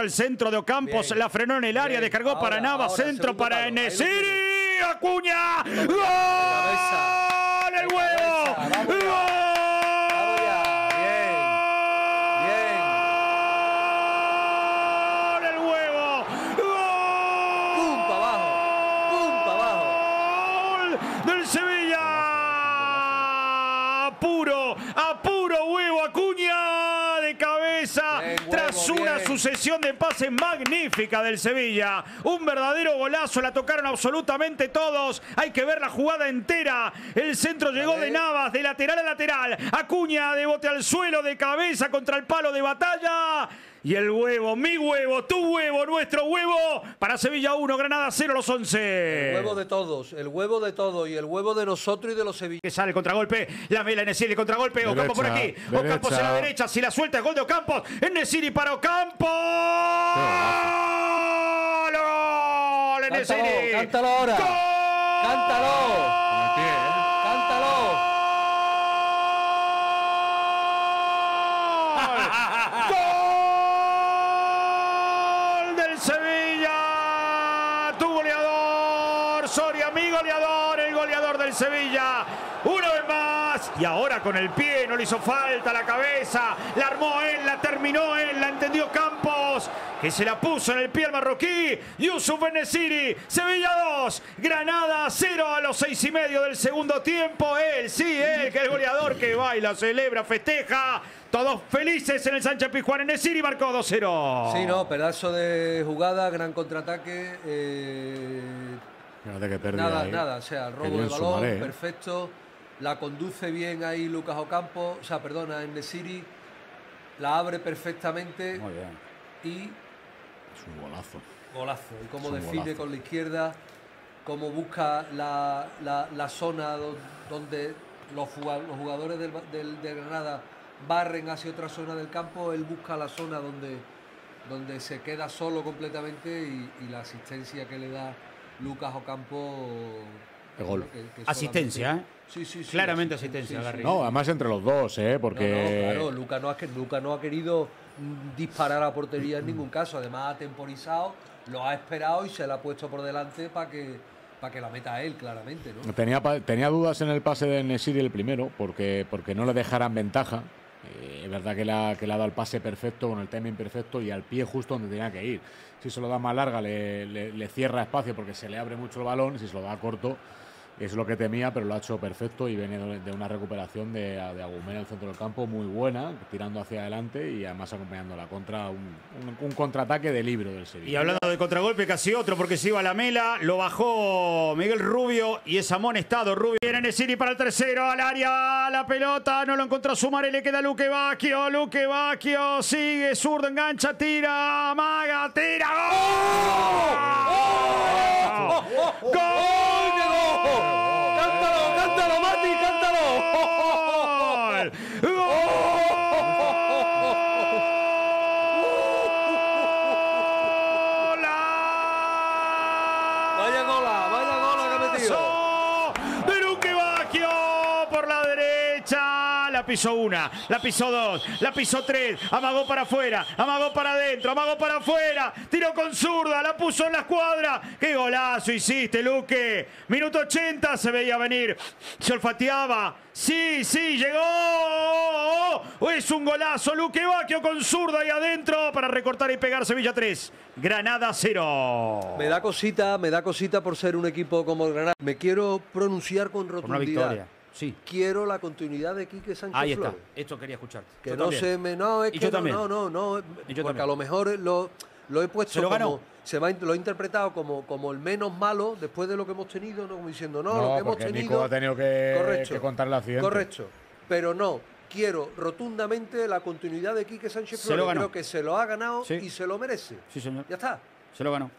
gusta el centro de Ocampos. Bien. La frenó en el área, bien. Descargó ahora, para Navas. Centro para En-Nesyri. ¡Acuña! ¡Gol! ¡El huevo! Cabeza, ¡gol! ¡Gol! ¡El huevo! ¡Gol! ¡Pum para abajo! ¡Pum para abajo! ¡Gol del Sevilla! ¡Apuro! ¡Apuro huevo! ¡Acuña de cabeza! Tras una sucesión de pases magnífica del Sevilla. Un verdadero golazo, la tocaron absolutamente todos. Hay que ver la jugada entera. El centro llegó de Navas, de lateral a lateral. Acuña de bote al suelo, de cabeza contra el palo de batalla. Y el huevo, mi huevo, tu huevo, nuestro huevo. Para Sevilla 1, Granada 0, los 11. El huevo de todos, el huevo de todos. Y el huevo de nosotros y de los sevillanos. Que sale el contragolpe, la mela En-Nesyri, el contragolpe. Ocampo por aquí, Ocampos en la derecha. Si la suelta es gol de Ocampos. En-Nesyri para Ocampo. ¡Gol! En-Nesyri. Cántalo ahora. ¡Gol! Cántalo. ¡Gol! Soria, el goleador del Sevilla, una vez más, y ahora con el pie, no le hizo falta la cabeza, la armó él, la terminó él, la entendió Campos, que se la puso en el pie al marroquí, Youssef En-Nesyri. Sevilla 2, Granada 0 a los 6:30 del segundo tiempo, él, que es el goleador, que baila, celebra, festeja. Todos felices en el Sánchez Pizjuán. En-Nesyri marcó 2-0. Sí, no, pedazo de jugada, gran contraataque. Nada, que pérdida, nada, o sea, el robo de balón, Sumare, perfecto. La conduce bien ahí Lucas Ocampo, o sea, perdona, En-Nesyri. La abre perfectamente. Muy bien. Y es un golazo. Golazo. Y cómo define con la izquierda, cómo busca la zona donde los jugadores de Granada barren hacia otra zona del campo. Él busca la zona donde se queda solo completamente y la asistencia que le da Lucas Ocampo. El gol. Que asistencia, ¿eh? Sí. Claramente asistencia. Sí. No, además entre los dos, ¿eh? Porque... No, claro, Lucas no ha querido disparar a portería en ningún caso. Además ha temporizado, lo ha esperado y se la ha puesto por delante para que la meta él, claramente, ¿no? Tenía dudas en el pase de En-Nesyri el primero, porque no le dejaran ventaja. Es verdad que le ha dado el pase perfecto, con el timing perfecto y al pie justo donde tenía que ir. Si se lo da más larga le cierra espacio porque se le abre mucho el balón. Si se lo da corto es lo que temía, pero lo ha hecho perfecto y viene de una recuperación de Agumera en el centro del campo muy buena, tirando hacia adelante y además acompañando la contra, un contraataque de libro del Sevilla. Y hablando de contragolpe, casi otro porque se iba a la mela, lo bajó Miguel Rubio y es amonestado Rubio. Viene En-Nesyri para el tercero, al área, la pelota, no lo encontró Sumare, le queda Luquevacchio, sigue, zurdo, engancha, tira, amaga, tira, ¡gol! ¡Gol! La pisó una, la pisó dos, la pisó tres, amagó para afuera, amagó para adentro, amagó para afuera, tiró con zurda, la puso en la escuadra. ¡Qué golazo hiciste, Luque! Minuto 80, se veía venir, se olfateaba. Sí, llegó. Es un golazo, Luquevacchio con zurda y adentro para recortar y pegar. Sevilla 3, Granada 0. Me da cosita por ser un equipo como el Granada. Me quiero pronunciar con rotundidad. Por una victoria. Sí. Quiero la continuidad de Quique Sánchez Flores. Ahí está, esto quería escuchar. Que yo no también. No, es que yo no. Porque también. A lo mejor lo he puesto se lo como... Ganó. Lo he interpretado como el menos malo después de lo que hemos tenido, ¿no? Como diciendo, lo que hemos tenido... Nico ha tenido que contar el accidente. Correcto, pero no. Quiero rotundamente la continuidad de Quique Sánchez Flores. Creo que se lo ha ganado y se lo merece. Sí, señor. Ya está. Se lo ganó.